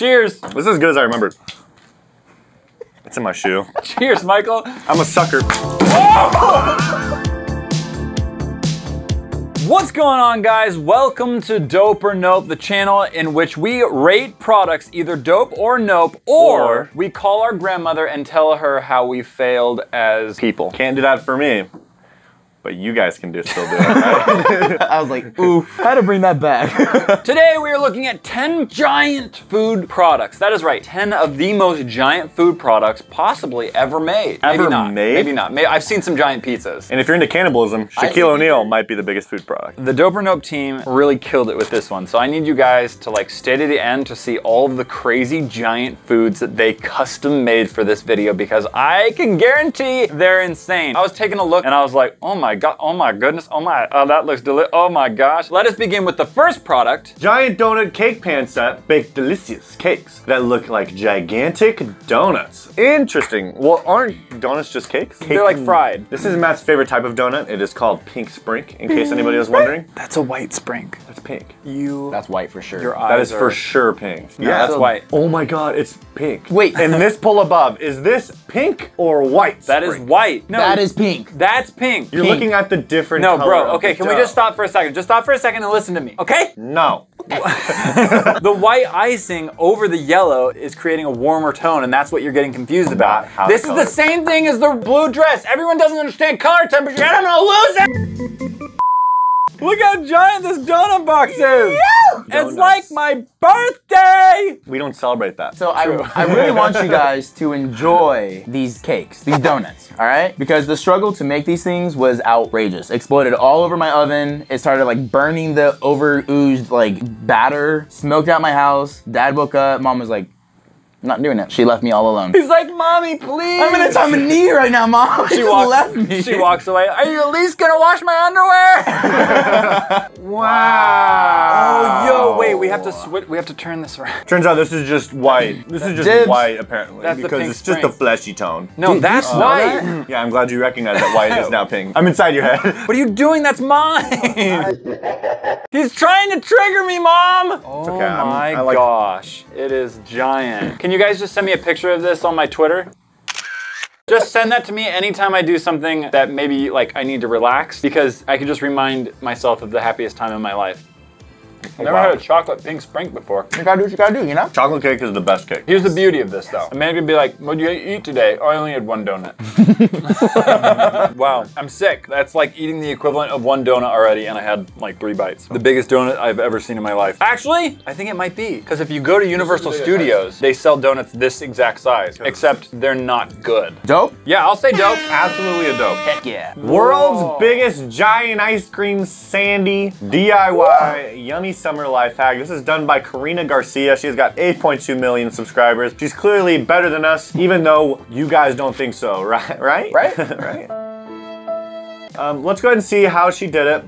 Cheers. This is as good as I remembered. It's in my shoe. Cheers, Michael. I'm a sucker. Oh! What's going on, guys? Welcome to Dope or Nope, the channel in which we rate products either dope or nope, or we call our grandmother and tell her how we failed as people. Can't do that for me, but you guys can still do it, right? I was like, oof, how to bring that back. Today we are looking at 10 giant food products. That is right, 10 of the most giant food products possibly ever made. Ever maybe not. Made? Maybe not. I've seen some giant pizzas. And if you're into cannibalism, Shaquille O'Neal might be the biggest food product. The Dope or Nope team really killed it with this one, so I need you guys to like stay to the end to see all of the crazy giant foods that they custom made for this video, because I can guarantee they're insane. I was taking a look and I was like, oh my god, oh my goodness, oh my, oh that looks delicious, oh my gosh. Let us begin with the first product. Giant donut cake pan set baked delicious cakes that look like gigantic donuts. Interesting, well aren't donuts just cakes? Cake. They're like fried. This is Matt's favorite type of donut. It is called pink sprink, in case anybody was wondering. That's a white sprink. That's pink. You. That's white for sure. Your eyes that is for sure pink. Yeah, that's white. Oh my god, it's pink. Wait. And this pull above, is this pink or white? That is white. No. That is pink. That's pink. You're looking at the different color. No, bro, okay, can we just stop for a second? Just stop for a second and listen to me, okay? No. The white icing over the yellow is creating a warmer tone, and that's what you're getting confused about. This is the same thing as the blue dress. Everyone doesn't understand color temperature, and I'm gonna lose it! Look how giant this donut box is! Yeah. It's like my birthday! We don't celebrate that. So I really want you guys to enjoy these cakes, these donuts, all right? Because the struggle to make these things was outrageous. Exploded all over my oven. It started like burning the over-oozed like batter. Smoked out my house. Dad woke up, mom was like, I'm not doing it. She left me all alone. He's like, mommy, please. I'm in a time of need right now, mom. She left me. She walks away. Are you at least gonna wash my underwear? Wow. Oh, yo, wait. We have to switch. We have to turn this around. Turns out this is just white. This is just white, apparently, that's because it's just a fleshy tone. No, dude, that's white. That? Yeah, I'm glad you recognize that white is now pink. I'm inside your head. What are you doing? That's mine. He's trying to trigger me, mom. Oh okay, my gosh, it is giant. Can you guys just send me a picture of this on my Twitter? Just send that to me anytime I do something that maybe like I need to relax, because I can just remind myself of the happiest time in my life. I've never had a chocolate pink sprink before. You gotta do what you gotta do, you know? Chocolate cake is the best cake. Here's the beauty of this though. A man could be like, what'd you eat today? Oh, I only had one donut. Wow, I'm sick. That's like eating the equivalent of one donut already, and I had like 3 bites. The biggest donut I've ever seen in my life. Actually, I think it might be. Because if you go to Universal Studios, they sell donuts this exact size, except they're not good. Dope? Yeah, I'll say dope. Absolutely a dope. Heck yeah. World's biggest giant ice cream sandy DIY yummy summer life hack. This is done by Karina Garcia. She's got 8.2 million subscribers. She's clearly better than us, even though you guys don't think so, right? Right? Right? Right. Let's go ahead and see how she did it.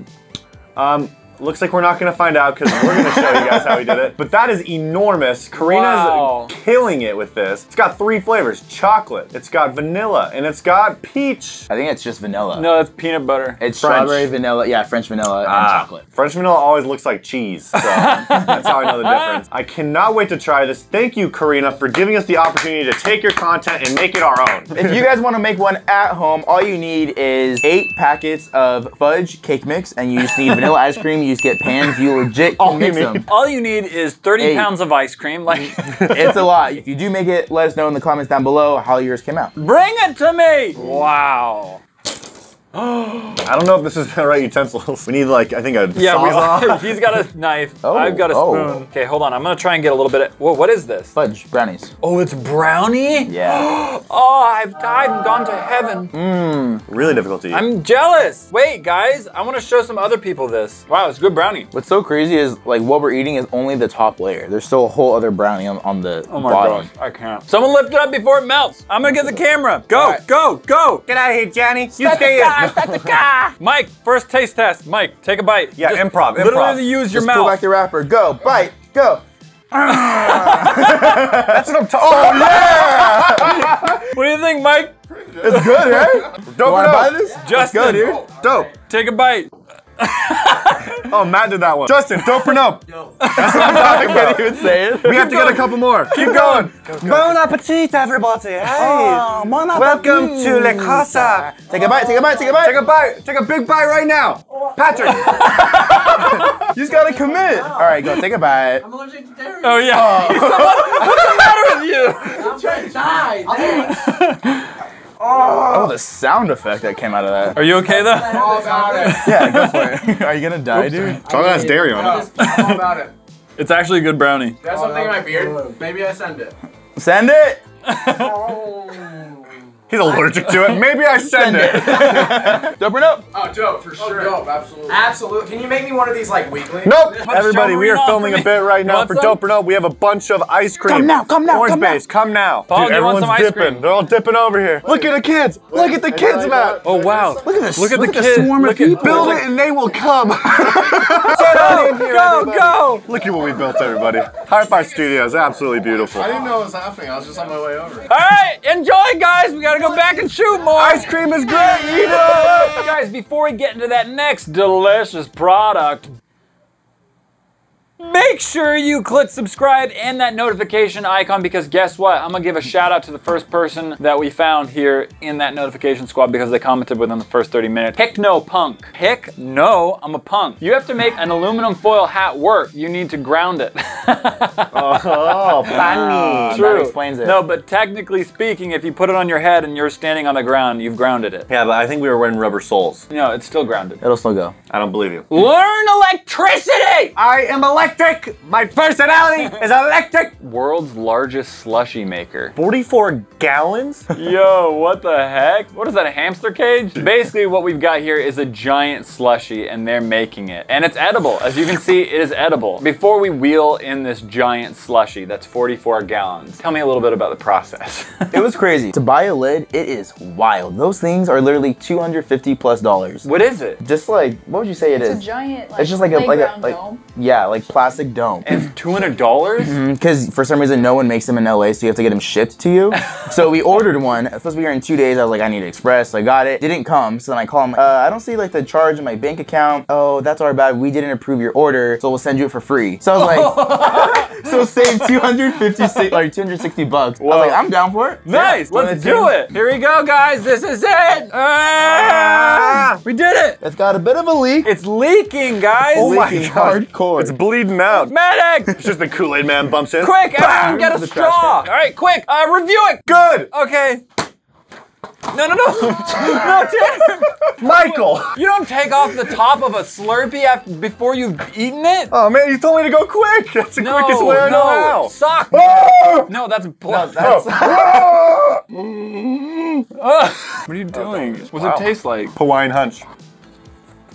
Looks like we're not gonna find out, because we're gonna show you guys how we did it. But that is enormous. Karina's killing it with this. It's got 3 flavors, chocolate, it's got vanilla, and it's got peach. I think it's just vanilla. No, it's peanut butter. It's French. Strawberry, vanilla, yeah, French vanilla and chocolate. French vanilla always looks like cheese, so that's how I know the difference. I cannot wait to try this. Thank you, Karina, for giving us the opportunity to take your content and make it our own. If you guys wanna make one at home, all you need is 8 packets of fudge cake mix, and you just need vanilla ice cream. You just get pans, you legit can mix them. All you need is 30 pounds of ice cream. Like it's a lot. If you do make it, let us know in the comments down below how yours came out. Bring it to me! Wow. I don't know if this is the right utensils. We need like, I think a sawzall. He's got a knife, I've got a spoon. Okay, hold on, I'm gonna try and get a little bit of, whoa, what is this? Fudge, brownies. Oh, it's brownie? Yeah. Oh, I've died and gone to heaven. Mmm, really difficult to eat. I'm jealous. Wait, guys, I wanna show some other people this. Wow, it's good brownie. What's so crazy is like what we're eating is only the top layer. There's still a whole other brownie on the bottom. Oh my gosh, I can't. Someone lift it up before it melts. I'm gonna get the camera. Go, go, go. Get out of here, Johnny. You stay in. Mike, first taste test. Mike, take a bite. Yeah, improv. Literally use your mouth. Pull back the wrapper. Go, bite, go. That's what I'm talking about. Oh, yeah! What do you think, Mike? It's good, right? Dope. Buy this? Justin, it's good, dude. Dope. Take a bite. Oh, Matt did that one. Justin, dope or nope? Nope. That's what I'm talking about. You say it. We have to get a couple more. Keep going. Bon appetit, everybody. Hey. Oh, bon appetit. Welcome to La Casa. Take a bite, take a bite, take a bite. Take a bite. Take a big bite right now. Patrick. You just gotta commit. All right, go take a bite. I'm allergic to dairy. Oh, yeah. What's the matter with you? I'm trying to die. Oh, the sound effect that came out of that. Are you okay, though? All about it. Yeah, go for it. Are you gonna die, dude? Talk about dairy on it. I'm all about it. It's actually a good brownie. Do I have something in my beard? Maybe I send it. Send it? Oh. He's allergic to it. Maybe I send it. Dope or nope? Oh, dope, for sure. Oh, dope, absolutely. Absolutely. Can you make me one of these, like, weekly? Nope. Everybody, we are filming a bit right now for Dope or Nope. We have a bunch of ice cream. Come now, come now, orange base, come now. Paul, dude, everyone's dipping. They're all dipping over here. Look at the kids. Look at the kids, Matt. Oh, wow. Look at this. Look at the kids. Swarm of people. Build it and they will come. Go, go. Look at what we built, everybody. Hi5 Studios, absolutely beautiful. I didn't know it was happening. I was just on my way over. All right, enjoy, guys. We gotta go back and shoot more. Ice cream is great, eat it. Guys, before we get into that next delicious product, make sure you click subscribe and that notification icon, because guess what? I'm gonna give a shout out to the first person that we found here in that notification squad because they commented within the first 30 minutes. Hick no punk. Hick no, I'm a punk. You have to make an aluminum foil hat work. You need to ground it. Oh, funny. True. That explains it. No, but technically speaking, if you put it on your head and you're standing on the ground, you've grounded it. Yeah, but I think we were wearing rubber soles. No, it's still grounded. It'll still go. I don't believe you. Learn electricity! I am electric. Electric! My personality is electric! World's largest slushy maker. 44 gallons? Yo, what the heck? What is that, a hamster cage? Basically, what we've got here is a giant slushy, and they're making it. And it's edible. As you can see, it is edible. Before we wheel in this giant slushy that's 44 gallons, tell me a little bit about the process. It was crazy. To buy a lid, it is wild. Those things are literally $250+ dollars. What is it? Just like, what would you say it is? It's a giant, like, it's just like a, dome. Yeah, like plastic dome. And $200? Because for some reason no one makes them in LA, so you have to get them shipped to you. So we ordered one. It's supposed to be here in 2 days. I was like, I need express. So I got it. Didn't come. So then I call them. I don't see like the charge in my bank account. Oh, that's our bad. We didn't approve your order, so we'll send you it for free. So I was like, so save $260. Whoa. I was like, I'm down for it. Nice. Yeah, let's do it. Here we go, guys. This is it. We did it. It's got a bit of a leak. It's leaking, guys. Oh my God. Hardcore. It's bleeding. Out. Medic! It's just the Kool-Aid man bumps in. Quick, everyone get a straw! Alright, quick, review it! Good! Okay. No, no, no! No, Tanner! Michael! You don't take off the top of a Slurpee after, before you've eaten it? Oh man, you told me to go quick! That's the quickest way I know how! Sock! Oh. No, that's blood. No, that's... What are you doing? What's it taste like? Hawaiian Punch.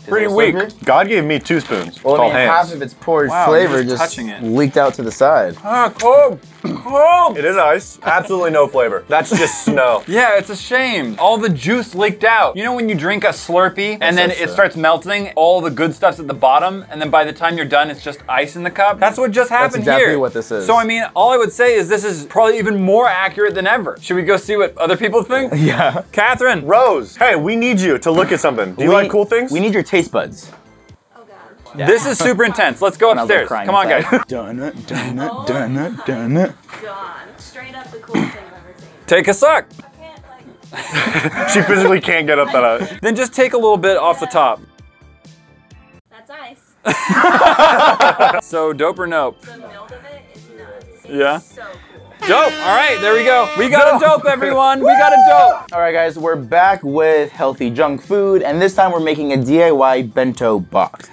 Pretty weak. God gave me 2 spoons. Well, I mean, half of its poured flavor just leaked out to the side. Ah, cold. Cold. It is ice. Absolutely no flavor. That's just snow. Yeah, it's a shame. All the juice leaked out. You know when you drink a Slurpee and then it starts melting, all the good stuff's at the bottom, and then by the time you're done, it's just ice in the cup? That's what just happened here. That's exactly what this is. So, I mean, all I would say is this is probably even more accurate than ever. Should we go see what other people think? Yeah. Catherine. Rose. Hey, we need you to look at something. Do you like cool things? We need your taste. Taste buds. Oh God. Yeah. This is super intense. Let's go upstairs. Come on, guys. Donut, donut, donut, donut. Gone. Straight up the coolest thing I've ever seen. Take a suck. I can't, like... She physically can't get up that high. Then just take a little bit off the top. That's ice. So dope or nope? The melt of it is nuts. Yeah. So cool. Dope. All right, there we go. We got a dope, everyone. We got a dope. All right, guys, we're back with healthy junk food, and this time we're making a DIY bento box.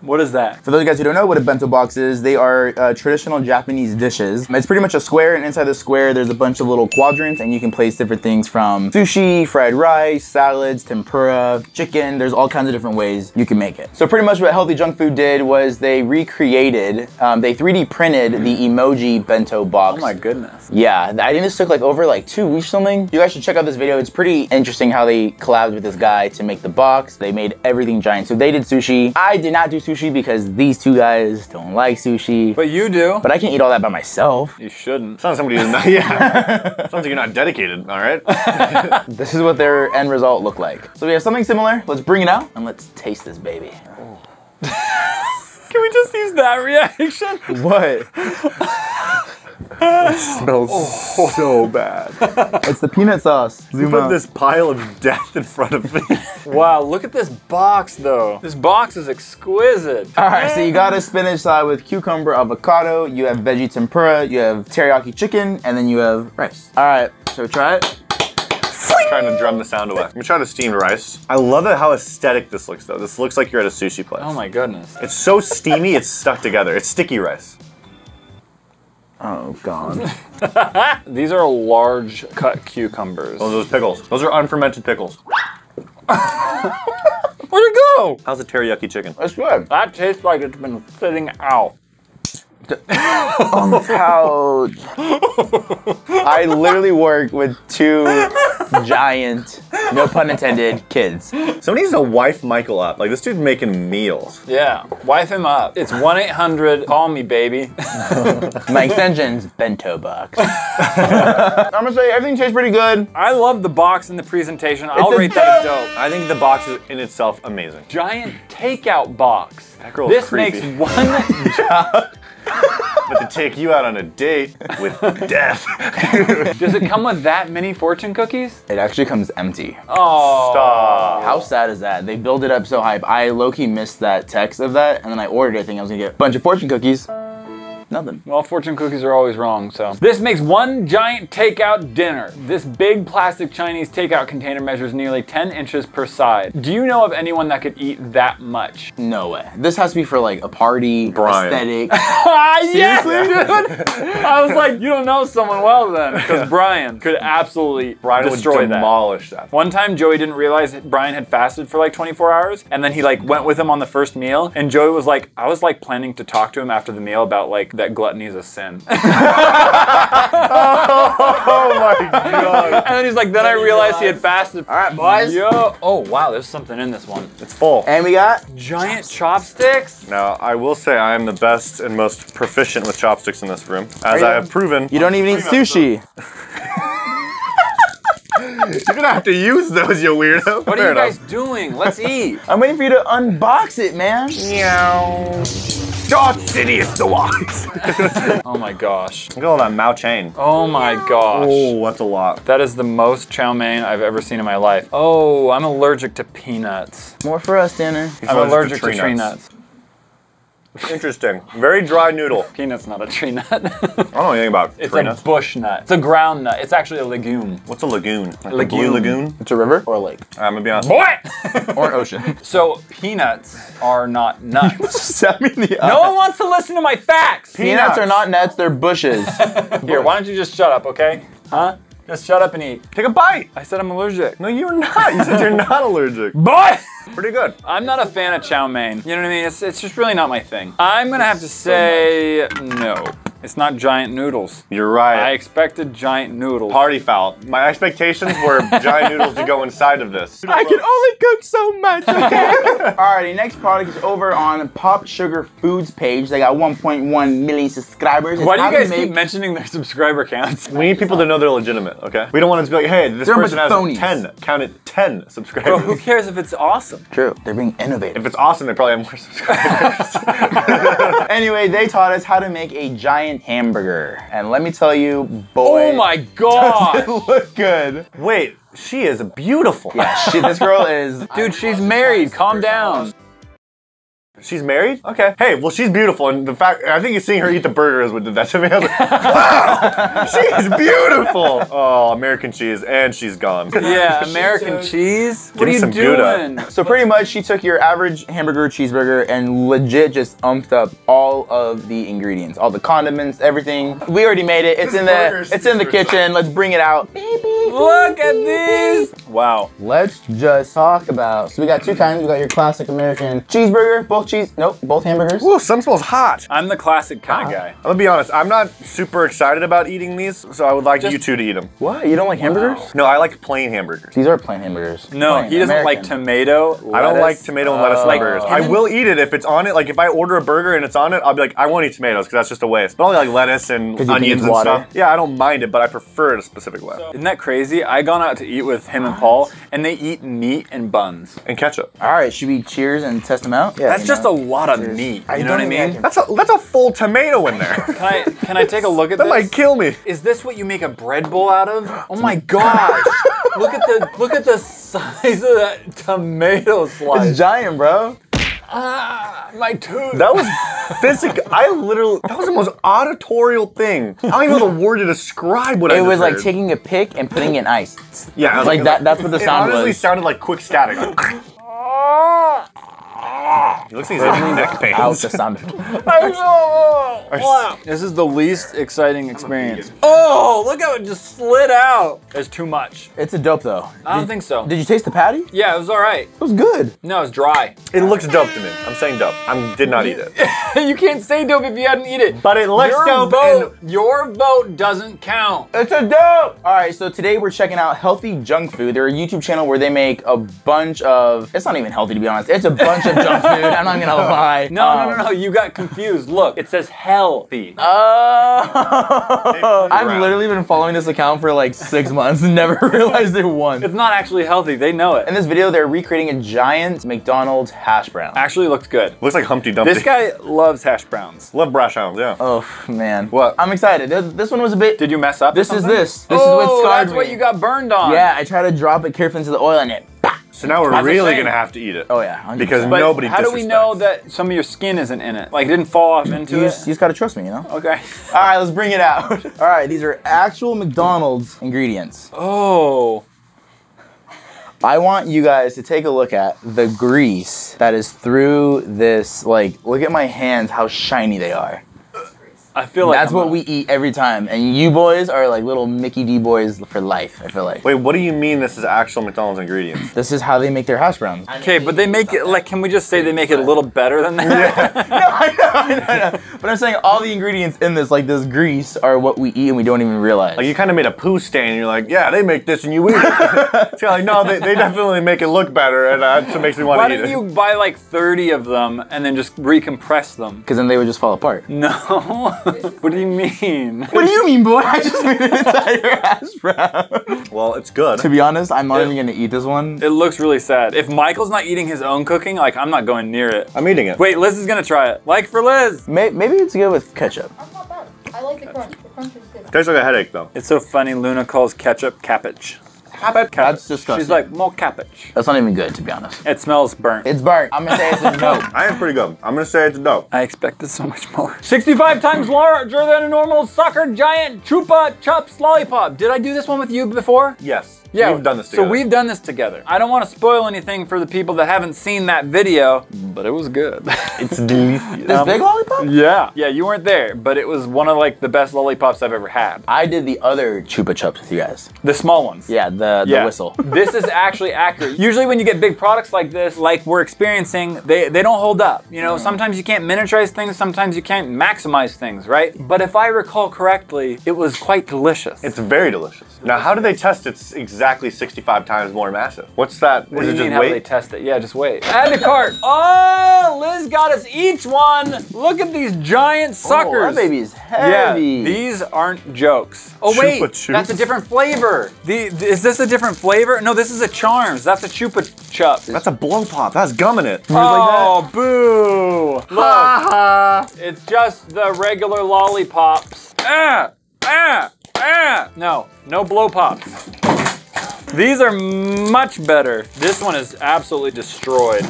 What is that? For those of you guys who don't know what a bento box is, they are traditional Japanese dishes. It's pretty much a square, and inside the square, there's a bunch of little quadrants, and you can place different things from sushi, fried rice, salads, tempura, chicken. There's all kinds of different ways you can make it. So pretty much what Healthy Junk Food did was they recreated, they 3D printed the emoji bento box. Oh my goodness. Yeah, I think this took like over like 2 weeks or something. You guys should check out this video. It's pretty interesting how they collabed with this guy to make the box. They made everything giant. So they did sushi. I did not do sushi sushi because these two guys don't like sushi. But you do. But I can't eat all that by myself. You shouldn't. Sounds like somebody who's not, yeah. Sounds like you're not dedicated, all right? This is what their end result looked like. So we have something similar. Let's bring it out and let's taste this baby. Can we just use that reaction? What? It smells so bad. It's the peanut sauce. You put this pile of death in front of me. Wow, look at this box though. This box is exquisite. All right, so you got a spinach salad with cucumber, avocado, you have veggie tempura, you have teriyaki chicken, and then you have rice. All right, so try it. I'm trying to drum the sound away. I'm gonna try the steamed rice. I love it how aesthetic this looks though. This looks like you're at a sushi place. Oh my goodness. It's so steamy, it's stuck together. It's sticky rice. Oh, God. These are large cut cucumbers. Those are those pickles. Those are unfermented pickles. Where'd it go? How's the teriyaki chicken? It's good. That tastes like it's been sitting out. On the couch. I literally work with two giant, no pun intended, kids. Somebody needs to wife Michael up. Like, this dude's making meals. Yeah, wife him up. It's 1-800, call me, baby. My extension's bento box. I'm gonna say everything tastes pretty good. I love the box in the presentation. I'll rate that dope. I think the box is in itself amazing. Giant takeout box. That girl's creepy. This makes one job. But to take you out on a date with death. Does it come with that many fortune cookies? It actually comes empty. Oh. Stop. How sad is that? They build it up so hype. I low-key missed that text of that, and then I ordered it thinking I was gonna get a bunch of fortune cookies. Nothing. Well, fortune cookies are always wrong, so. This makes one giant takeout dinner. This big plastic Chinese takeout container measures nearly 10 inches per side. Do you know of anyone that could eat that much? No way. This has to be for like a party, aesthetic. Seriously? Dude. I was like, you don't know someone well then, because Brian could absolutely demolish that. One time, Joey didn't realize that Brian had fasted for like 24 hours, and then he like went with him on the first meal, and Joey was like, I was like planning to talk to him after the meal about like, that gluttony is a sin. Oh my God. And then he's like, then I realized he had fasted. All right, boys. Yo. Oh, wow, there's something in this one. It's full. And we got giant chopsticks. Now, I will say I am the best and most proficient with chopsticks in this room, as I have proven. You don't even eat sushi. You're gonna have to use those, you weirdo. What are you guys doing? Let's eat. I'm waiting for you to unbox it, man. Meow. Dark City is the wax. Oh my gosh. Look at all that Mao Chain. Oh my gosh. Oh, that's a lot. That is the most chow mein I've ever seen in my life. Oh, I'm allergic to peanuts. More for us, dinner. I'm allergic to tree nuts. Interesting. Very dry noodle. Peanut's not a tree nut. I don't know anything about tree nuts. It's a bush nut. It's a ground nut. It's actually a legume. What's a lagoon? Like a blue lagoon? It's a river or a lake. I'm gonna be honest. What? Or an ocean. So peanuts are not nuts. You set me in the eye. No one wants to listen to my facts. Peanuts are not nuts. They're bushes. Here, why don't you just shut up, okay? Huh? Just shut up and eat. Take a bite. I said I'm allergic. No, you're not. You said you're not allergic. But pretty good. I'm not a fan of chow mein. You know what I mean? It's just really not my thing. I'm gonna have to say no. It's not giant noodles. You're right. I expected giant noodles. Party foul. My expectations were giant noodles to go inside of this. I can only cook so much, okay? Alrighty, next product is over on Pop Sugar Foods page. They got 1.1 million subscribers. Why do you guys keep mentioning their subscriber counts? We need people to know they're legitimate, okay? We don't want it to be like, hey, this person has 10, count it 10 subscribers. Bro, who cares if it's awesome? True, they're being innovative. If it's awesome, they probably have more subscribers. Anyway, they taught us how to make a giant hamburger. And let me tell you, boy. Oh my God! Does it look good? Wait, she is beautiful. Yeah, this girl is. Dude, she's married. Calm down. She's married? Okay. Hey, well, she's beautiful, and the fact I think seeing her eat the burger is what did that to me. I was like, wow, she's beautiful. Oh, American cheese, and she's gone. Yeah, American cheese. What are you doing? So pretty much, she took your average hamburger, cheeseburger, and legit just umped up all of the ingredients, all the condiments, everything. We already made it. It's in the kitchen. Let's bring it out. Baby, look at this. Wow. Let's just talk about, so we got two kinds. We got your classic American cheeseburger, both hamburgers. Ooh, some smells hot. I'm the classic kind guy. I'm gonna be honest, I'm not super excited about eating these, so I would like you two to eat them. What, you don't like hamburgers? Wow. No, I like plain hamburgers. These are plain hamburgers. No, plain. He doesn't like tomato, lettuce. I don't like tomato and lettuce in burgers. I will eat it if it's on it. Like if I order a burger and it's on it, I'll be like, I won't eat tomatoes because that's just a waste. But I'll like lettuce and onions and stuff. Yeah, I don't mind it, but I prefer it a specific way. So, isn't that crazy? I gone out to eat with him and Paul, and they eat meat and buns. And ketchup. All right, should we cheers and test them out? Yeah, that's just a lot of meat, you know what I mean? That's a full tomato in there. Can I take a look at this? That might kill me. Is this what you make a bread bowl out of? Oh my gosh. Look at the size of that tomato slice. It's giant, bro. Ah, my tooth. That was physical. That was the most auditorial thing. I don't even know the word to describe what I heard. It was like taking a pick and putting it in ice. Yeah. Like that. That's what the sound was. It honestly sounded like quick static. He looks like he's having neck pains. Ouch, the sound. This is the least exciting experience. Oh, look how it just slid out. It's too much. It's a dope though. I don't think so. Did you taste the patty? Yeah, it was all right. It was good. No, it's dry. It looks dope to me. I'm saying dope. I did not eat it. You can't say dope if you hadn't eaten it. But it looks dope. Your vote doesn't count. It's a dope. All right, so today we're checking out Healthy Junk Food. They're a YouTube channel where they make a bunch of, it's not even healthy to be honest. It's a bunch of junk food. I'm not gonna lie. No, you got confused. Look, it says healthy. Oh. I've literally been following this account for like 6 months and never realized it once. It's not actually healthy, they know it. In this video, they're recreating a giant McDonald's hash brown. Actually looks good. Looks like Humpty Dumpty. This guy loves hash browns. Love brash hounds, yeah. Oh, man. What? I'm excited. This one was a bit. Did you mess up? This is what scarred me. That's what you got burned on. Yeah, I tried to drop it carefully into the oil in it. So now we're really gonna have to eat it. Oh yeah, 100%. Because nobody disrespects. How do we know that some of your skin isn't in it? Like it didn't fall off into it? You just gotta trust me, you know? Okay. All right, let's bring it out. All right, these are actual McDonald's ingredients. Oh. I want you guys to take a look at the grease that is through this, like, look at my hands, how shiny they are. I feel like that's what we eat every time, and you boys are like little Mickey D boys for life, I feel like. Wait, what do you mean this is actual McDonald's ingredients? This is how they make their hash browns. Okay, but they make it, like, can we just say they make it a little better than that? Yeah. No, I know. But I'm saying all the ingredients in this, like this grease, are what we eat and we don't even realize. Like you kind of made a poo stain, and you're like, yeah, they make this and you eat it. It's like, no, they definitely make it look better, and that's what makes me want to eat it. Why don't you buy like 30 of them and then just recompress them? Because then they would just fall apart. No. What do you mean? What do you mean, boy? I just made an entire hash brown. Well, it's good. To be honest, I'm not even gonna eat this one. It looks really sad. If Michael's not eating his own cooking, like, I'm not going near it. I'm eating it. Wait, Liz is gonna try it. Like for Liz. Maybe it's good with ketchup. I'm not bad. I like the crunch. The crunch is good. Tastes like a headache, though. It's so funny, Luna calls ketchup cabbage. That's disgusting. She's like, more cabbage. That's not even good, to be honest. It smells burnt. It's burnt. I'm gonna say it's a dope. I am pretty good. I'm gonna say it's a dope. I expected so much more. 65 times larger than a normal soccer giant Chupa Chups lollipop. Did I do this one with you before? Yes. Yeah, we've done this together. So we've done this together. I don't want to spoil anything for the people that haven't seen that video, but it was good. It's delicious. This big lollipop? Yeah. Yeah, you weren't there, but it was one of like the best lollipops I've ever had. I did the other Chupa Chups with you guys. The small ones. Yeah, the whistle. This is actually accurate. Usually when you get big products like this, like we're experiencing, they don't hold up. You know, sometimes you can't miniaturize things, sometimes you can't maximize things, right? But if I recall correctly, it was quite delicious. It's very delicious. Now, how do they test its exact? Exactly 65 times more massive. What's that? What do you mean how they test it? Yeah, just wait. Add to cart. Oh, Liz got us each one. Look at these giant suckers. Oh, that baby's heavy. Yeah, these aren't jokes. Oh wait, that's a different flavor. Is this a different flavor? No, this is a Charms. That's a Chupa Chups. That's a blow pop. That's gum in it. Oh, boo. Look, it's just the regular lollipops. No, no blow pops. These are much better. This one is absolutely destroyed.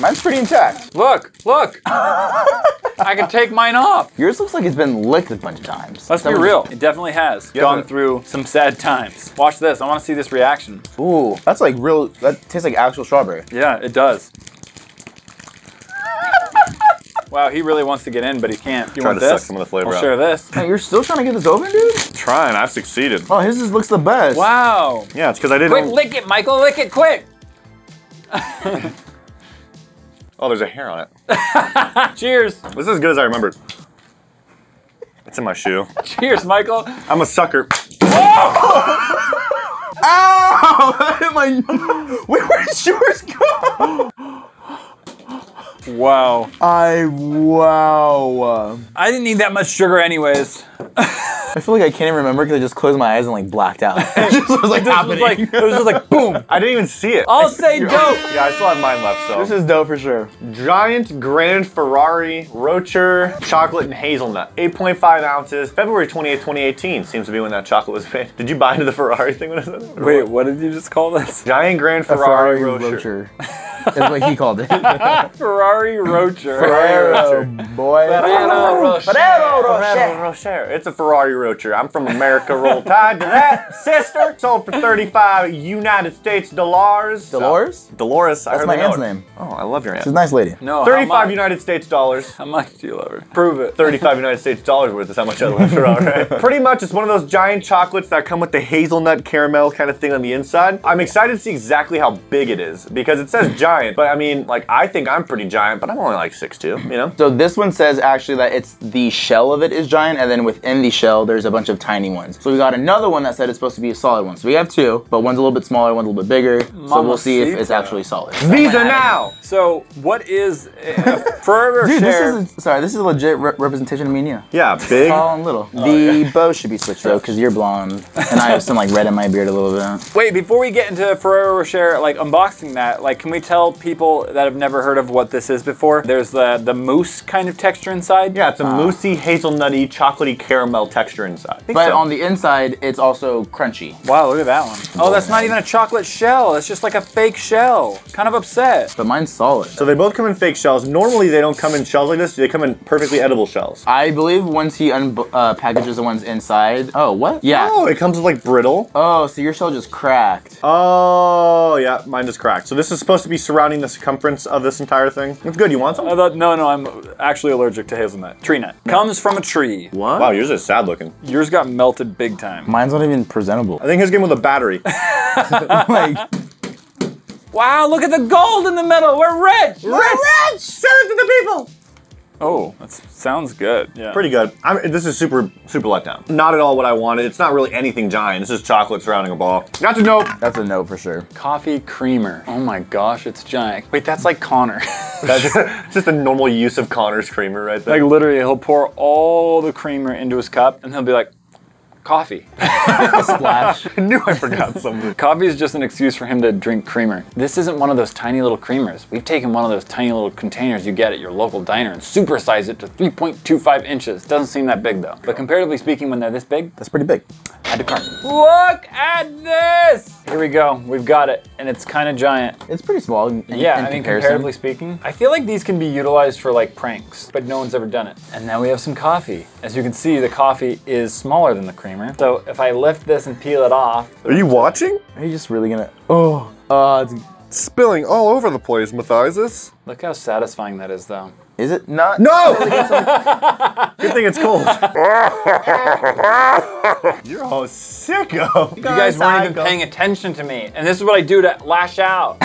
Mine's pretty intact. Look, look. I can take mine off. Yours looks like it's been licked a bunch of times. Let's be real. It definitely has gone through some sad times. Watch this. I want to see this reaction. Ooh, that's like real. That tastes like actual strawberry. Yeah, it does. Wow, he really wants to get in, but he can't. You want this? Trying to suck some of the flavor out. I'll share this. Hey, you're still trying to get this open, dude? I'm trying. I've succeeded. Oh, his just looks the best. Wow. Yeah, it's because I didn't. Quick, lick it, Michael. Lick it, quick. Oh, there's a hair on it. Cheers. This is as good as I remembered. It's in my shoe. Cheers, Michael. I'm a sucker. Whoa! Ow! That hit my... Where did yours go? Wow. Wow. I didn't need that much sugar anyways. I feel like I can't even remember because I just closed my eyes and like blacked out. It just was like happening. It was just like boom. I didn't even see it. I'll say dope. Yeah, I still have mine left, so. This is dope for sure. Giant Grand Ferrero Rocher chocolate and hazelnut. 8.5 ounces. February 28, 2018 seems to be when that chocolate was made. Did you buy into the Ferrari thing when I said that? Wait, what did you just call this? Giant Grand Ferrero Rocher. That's what he called it. Ferrero Rocher. Ferrero, boy. Ferrero Rocher. Ferrero Rocher. It's a Ferrero Rocher. I'm from America. Roll Tide to that, sister. Sold for 35 United States dollars. Dolores? Dolores. That's my aunt's name. Oh, I love your aunt. She's a nice lady. No, 35 United States dollars. How much do you love her? Prove it. 35 United States dollars worth is how much I love her, all right? Pretty much, it's one of those giant chocolates that come with the hazelnut caramel kind of thing on the inside. I'm excited to see exactly how big it is because it says giant. But I mean, like, I think I'm pretty giant, but I'm only like 6'2", you know? So this one says actually that it's the shell of it is giant, and then within the shell, there's a bunch of tiny ones. So we got another one that said it's supposed to be a solid one. So we have two, but one's a little bit smaller, one's a little bit bigger. Mama, so we'll see if it's actually solid. Visa now! So what is a Ferrero Rocher? Dude, this is a legit representation of me and you. Yeah, big. Tall and little. Oh, the bow should be switched though, because you're blonde, and I have some like red in my beard a little bit. Wait, before we get into Ferrero Rocher, like unboxing that, like can we tell people that have never heard of what this is before? There's the mousse kind of texture inside. Yeah, it's a moussey, hazelnutty, chocolatey caramel texture inside. But on the inside, it's also crunchy. Wow, look at that one. Oh, that's not even a chocolate shell. It's just like a fake shell. Kind of upset. But mine's solid. So they both come in fake shells. Normally they don't come in shells like this. They come in perfectly edible shells. I believe once he packages the ones inside. Oh, what? Yeah. Oh, it comes with like brittle. Oh, so your shell just cracked. Oh, yeah, mine just cracked. So this is supposed to be surrounding the circumference of this entire thing. It's good. You want some? No, I'm actually allergic to hazelnut. Tree nut. Comes from a tree. What? Wow, yours is sad looking. Yours got melted big time. Mine's not even presentable. I think his came with a battery. Like... Wow, look at the gold in the middle. We're rich. We're rich. Sell it to the people. Oh, that sounds good. Yeah. Pretty good. This is super, super let down. Not at all what I wanted. It's not really anything giant. It's just chocolate surrounding a ball. That's a nope. That's a nope for sure. Coffee creamer. Oh my gosh, it's giant. Wait, that's like Connor. That's just a normal use of Connor's creamer right there. Like literally, he'll pour all the creamer into his cup and he'll be like, coffee. Splash. I knew I forgot something. Coffee is just an excuse for him to drink creamer. This isn't one of those tiny little creamers. We've taken one of those tiny little containers you get at your local diner and supersized it to 3.25 inches. Doesn't seem that big though. But comparatively speaking, when they're this big, that's pretty big. Add to cart. Look at this! Here we go. We've got it. And it's kind of giant. It's pretty small in comparison. Comparatively speaking. I feel like these can be utilized for like pranks, but no one's ever done it. And now we have some coffee. As you can see, the coffee is smaller than the creamer. So if I lift this and peel it off. Are you watching? Are you just really gonna, it's spilling all over the place, Matthias. Look how satisfying that is though. Is it not? No! Good thing it's cold. You're all sicko. You guys weren't even paying attention to me. And this is what I do to lash out.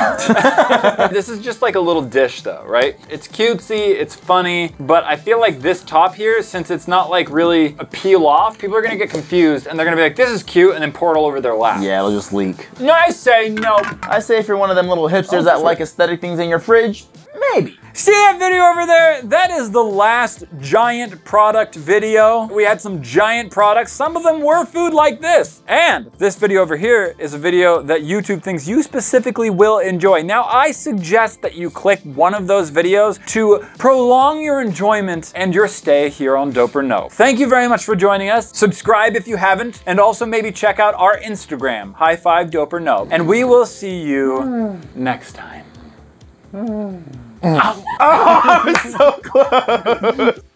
This is just like a little dish though, right? It's cutesy, it's funny, but I feel like this top here, since it's not like really a peel off, people are gonna get confused and they're gonna be like, this is cute, and then pour it all over their lap. Yeah, it'll just leak. No, I say nope. I say if you're one of them little hipsters that like aesthetic things in your fridge, maybe. See that video over there? That is the last giant product video. We had some giant products. Some of them were food like this. And this video over here is a video that YouTube thinks you specifically will enjoy. Now, I suggest that you click one of those videos to prolong your enjoyment and your stay here on Dope or Nope. Thank you very much for joining us. Subscribe if you haven't, and also maybe check out our Instagram, Hi5 Dope or Nope. And we will see you next time. Oh, I was so close.